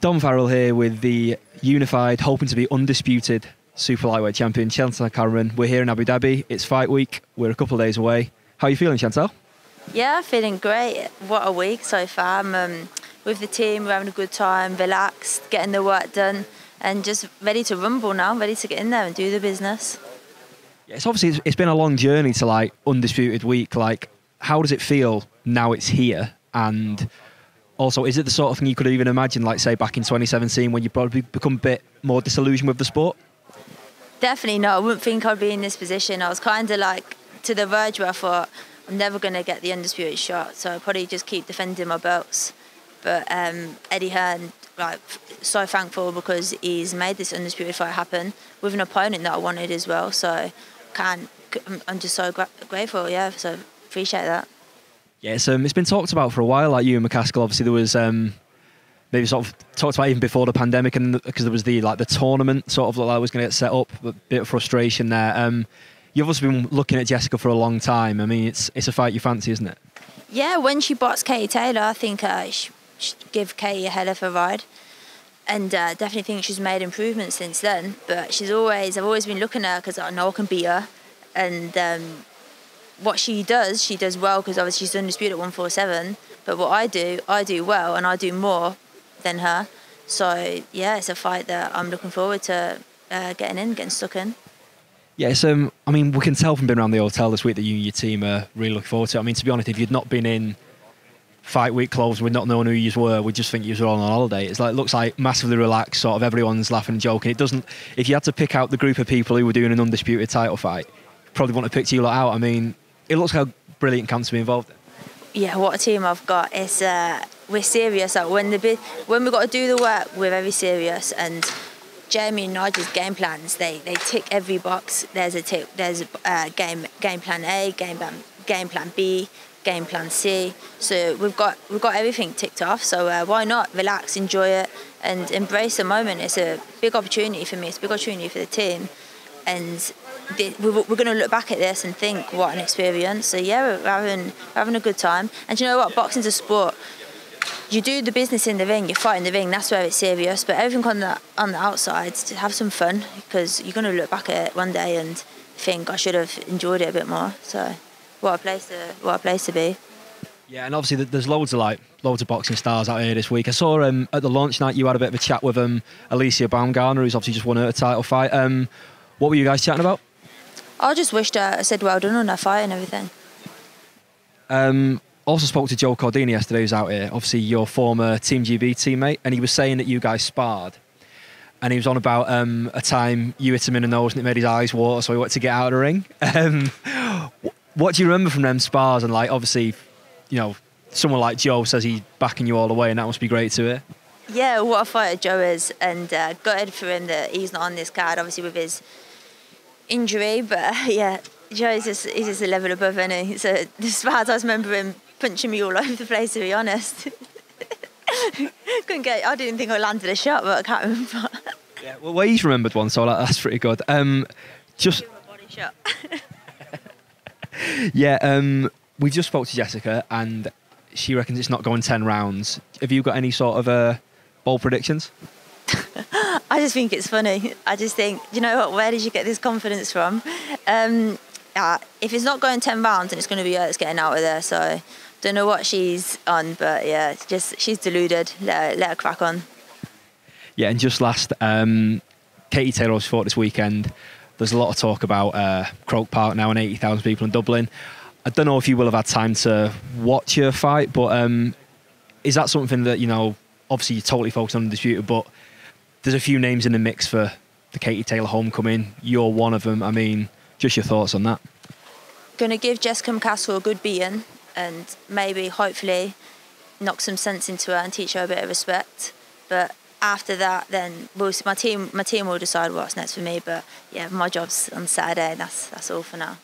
Dom Farrell here with the unified, hoping to be undisputed super lightweight champion, Chantelle Cameron. We're here in Abu Dhabi. It's fight week. We're a couple of days away. How are you feeling, Chantelle? Yeah, feeling great. What a week so far. I'm with the team, we're having a good time, relaxed, getting the work done, and just ready to rumble now, ready to get in there and do the business. Yeah, it's obviously, it's been a long journey to like undisputed week. Like, how does it feel now it's here? And also, is it the sort of thing you could even imagine, like say back in 2017 when you probably become a bit more disillusioned with the sport? Definitely not. I wouldn't think I'd be in this position. I was kind of like to the verge where I thought, I'm never going to get the undisputed shot, so I'll probably just keep defending my belts. But Eddie Hearn, like, so thankful because he's made this undisputed fight happen with an opponent that I wanted as well. So I'm just so grateful, yeah, so appreciate that. Yeah, so it's been talked about for a while, like you and McCaskill. Obviously there was maybe sort of talked about even before the pandemic, and because there was the tournament sort of that like was going to get set up, a bit of frustration there. You've also been looking at Jessica for a long time. I mean, it's a fight you fancy, isn't it? Yeah, when she boxed Katie Taylor, I think she'd give Katie a hell of a ride, and definitely think she's made improvements since then. But I've always been looking at her because I know I can beat her, and what she does well because obviously she's undisputed at 147. But what I do well, and I do more than her. So yeah, it's a fight that I'm looking forward to getting stuck in. Yeah, so, I mean, we can tell from being around the hotel this week that you and your team are really looking forward to it. I mean, to be honest, if you'd not been in fight week clothes, we'd not known who you were, we'd just think you were all on holiday. It's like, it looks like massively relaxed, sort of everyone's laughing and joking. It doesn't, if you had to pick out the group of people who were doing an undisputed title fight, you'd probably want to pick you lot out. I mean, it looks like a brilliant camp to be involved in. Yeah, what a team I've got. It's, we're serious. Like, when we've got to do the work, we're very serious, and Jamie and Nigel's game plans, they tick every box. There's a tick, there's a game plan A, game plan B, game plan C. So we've got everything ticked off. So why not relax, enjoy it, and embrace the moment? It's a big opportunity for me. It's a big opportunity for the team, and we're going to look back at this and think, what an experience. So yeah, we're having a good time. And you know what? Boxing's a sport. You do the business in the ring, you fight in the ring, that's where it's serious. But everything on the outside, to have some fun, because you're going to look back at it one day and think, I should have enjoyed it a bit more. So what a place to be. Yeah, and obviously there's loads of boxing stars out here this week. I saw at the launch night you had a bit of a chat with Alicia Baumgardner, who's obviously just won her title fight. What were you guys chatting about? I just wished I said well done on her fight and everything. Also spoke to Joe Cordini yesterday, who's out here, obviously your former Team GB teammate, and he was saying that you guys sparred, and he was on about a time you hit him in the nose and it made his eyes water, so he wanted to get out of the ring. What do you remember from them spars? And like, obviously, you know, someone like Joe says he's backing you all the way, and that must be great to hear. Yeah, what a fighter Joe is, and gutted for him that he's not on this card, obviously with his injury, but yeah, Joe's he's just a level above, isn't he? So the spars, I remember him punching me all over the place, to be honest. I didn't think I landed a shot, but I can't remember. Yeah, well, he's remembered one, so that's pretty good. Just a body shot. Yeah, we just spoke to Jessica, and she reckons it's not going 10 rounds. Have you got any sort of bold predictions? I just think it's funny. I just think, you know what? Where did you get this confidence from? If it's not going 10 rounds, then it's going to be her that's getting out of there. So don't know what she's on, but yeah, just she's deluded. Let her crack on. Yeah, and just last, Katie Taylor's fought this weekend. There's a lot of talk about Croke Park now and 80,000 people in Dublin. I don't know if you will have had time to watch her fight, but is that something that, you know, obviously you're totally focused on the dispute, but there's a few names in the mix for the Katie Taylor homecoming. You're one of them. I mean, just your thoughts on that. Going to give Jessica McCaskill a good beating, and maybe, hopefully, knock some sense into her and teach her a bit of respect. But after that, then we'll see. My team will decide what's next for me. But yeah, my job's on Saturday, and that's all for now.